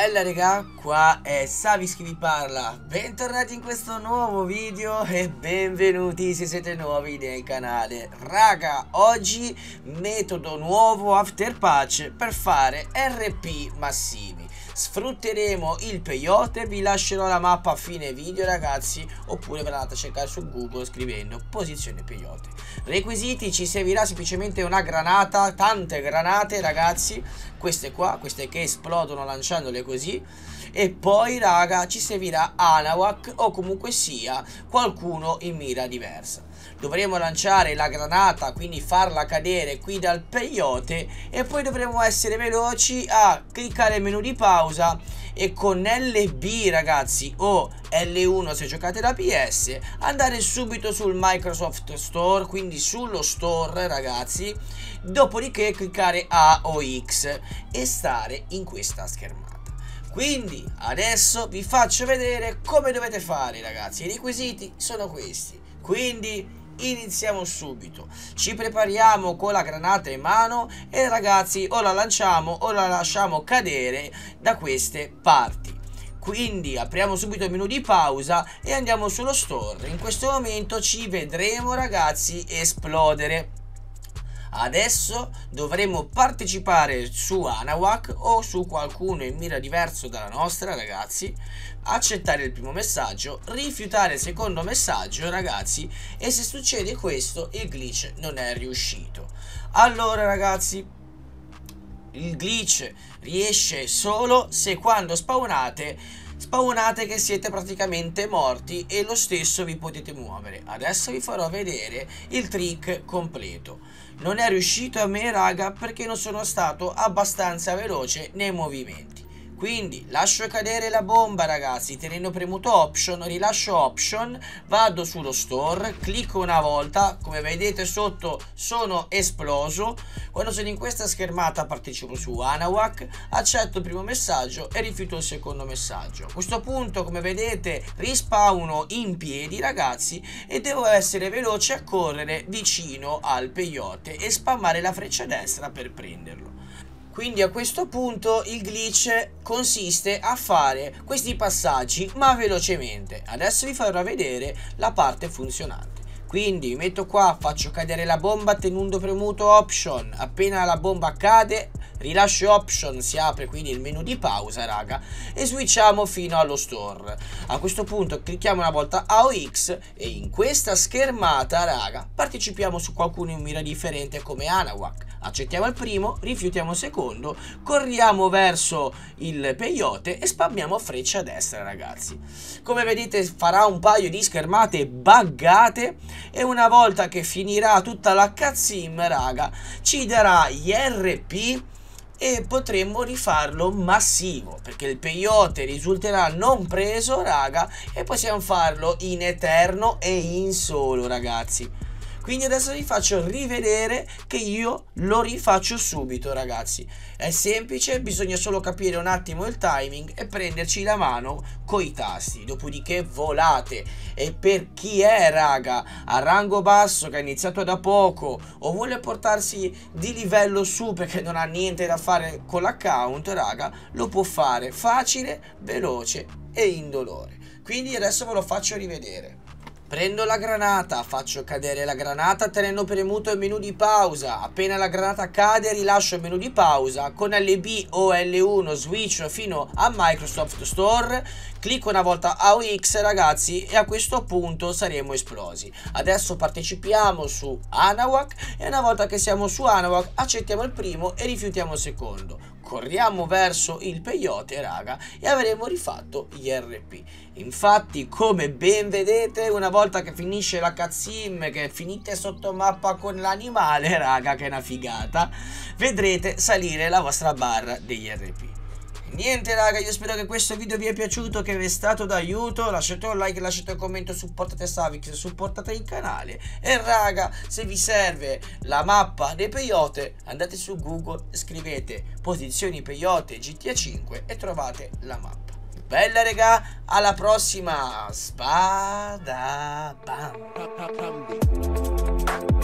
Bella raga, qua è Savis che vi parla. Bentornati in questo nuovo video e benvenuti se siete nuovi nel canale. Raga, oggi metodo nuovo after patch per fare RP massivi. Sfrutteremo il peyote, vi lascerò la mappa a fine video ragazzi, oppure ve la andate a cercare su Google scrivendo posizione peyote. Requisiti: ci servirà semplicemente una granata, tante granate ragazzi, queste qua, queste che esplodono lanciandole così, e poi raga ci servirà Anawak o comunque sia qualcuno in mira diversa. Dovremo lanciare la granata, quindi farla cadere qui dal peyote, e poi dovremo essere veloci a cliccare il menu di pausa e con LB ragazzi o L1 se giocate da PS andare subito sul Microsoft Store, quindi sullo store ragazzi, dopodiché cliccare A o X e stare in questa schermata. Quindi adesso vi faccio vedere come dovete fare ragazzi, i requisiti sono questi, quindi iniziamo subito. Ci prepariamo con la granata in mano e ragazzi o la lanciamo o la lasciamo cadere da queste parti. Quindi apriamo subito il menu di pausa e andiamo sullo store. In questo momento ci vedremo ragazzi esplodere. Adesso dovremo partecipare su Anawak o su qualcuno in mira diverso dalla nostra ragazzi, accettare il primo messaggio, rifiutare il secondo messaggio ragazzi, e se succede questo il glitch non è riuscito. Allora ragazzi, il glitch riesce solo se quando spawnate che siete praticamente morti e lo stesso vi potete muovere. Adesso vi farò vedere il trick completo. Non è riuscito a me raga perché non sono stato abbastanza veloce nei movimenti. Quindi lascio cadere la bomba ragazzi, tenendo premuto option, rilascio option, vado sullo store, clicco una volta, come vedete sotto sono esploso. Quando sono in questa schermata partecipo su Anawak, accetto il primo messaggio e rifiuto il secondo messaggio. A questo punto come vedete rispawno in piedi ragazzi e devo essere veloce a correre vicino al peyote e spammare la freccia destra per prenderlo. Quindi a questo punto il glitch consiste a fare questi passaggi ma velocemente. Adesso vi farò vedere la parte funzionante. Quindi metto qua, faccio cadere la bomba tenendo premuto option, appena la bomba cade rilascio option, si apre quindi il menu di pausa raga e switchiamo fino allo store. A questo punto clicchiamo una volta AOX e in questa schermata raga partecipiamo su qualcuno in mira differente come Anawak, accettiamo il primo, rifiutiamo il secondo, corriamo verso il peyote e spammiamo freccia a destra ragazzi. Come vedete farà un paio di schermate buggate e una volta che finirà tutta la cutscene raga ci darà gli RP e potremmo rifarlo massivo perché il peyote risulterà non preso raga e possiamo farlo in eterno e in solo ragazzi. Quindi adesso vi faccio rivedere che io lo rifaccio subito ragazzi, è semplice, bisogna solo capire un attimo il timing e prenderci la mano coi tasti, dopodiché volate. E per chi è raga a rango basso che ha iniziato da poco o vuole portarsi di livello su perché non ha niente da fare con l'account raga, lo può fare facile, veloce e indolore. Quindi adesso ve lo faccio rivedere. Prendo la granata, faccio cadere la granata tenendo premuto il menu di pausa, appena la granata cade rilascio il menu di pausa, con LB o L1 switch fino a Microsoft Store, clicco una volta AOX ragazzi e a questo punto saremo esplosi. Adesso partecipiamo su Anawak e una volta che siamo su Anawak accettiamo il primo e rifiutiamo il secondo. Corriamo verso il peyote raga e avremo rifatto gli RP. Infatti come ben vedete una volta che finisce la cutscene, che finite sotto mappa con l'animale raga che è una figata, vedrete salire la vostra barra degli RP. Niente raga, io spero che questo video vi è piaciuto, che vi è stato d'aiuto, lasciate un like, lasciate un commento, supportate Savix, supportate il canale e raga se vi serve la mappa dei peyote andate su Google, scrivete posizioni peyote GTA 5 e trovate la mappa. Bella raga, alla prossima, spada bam.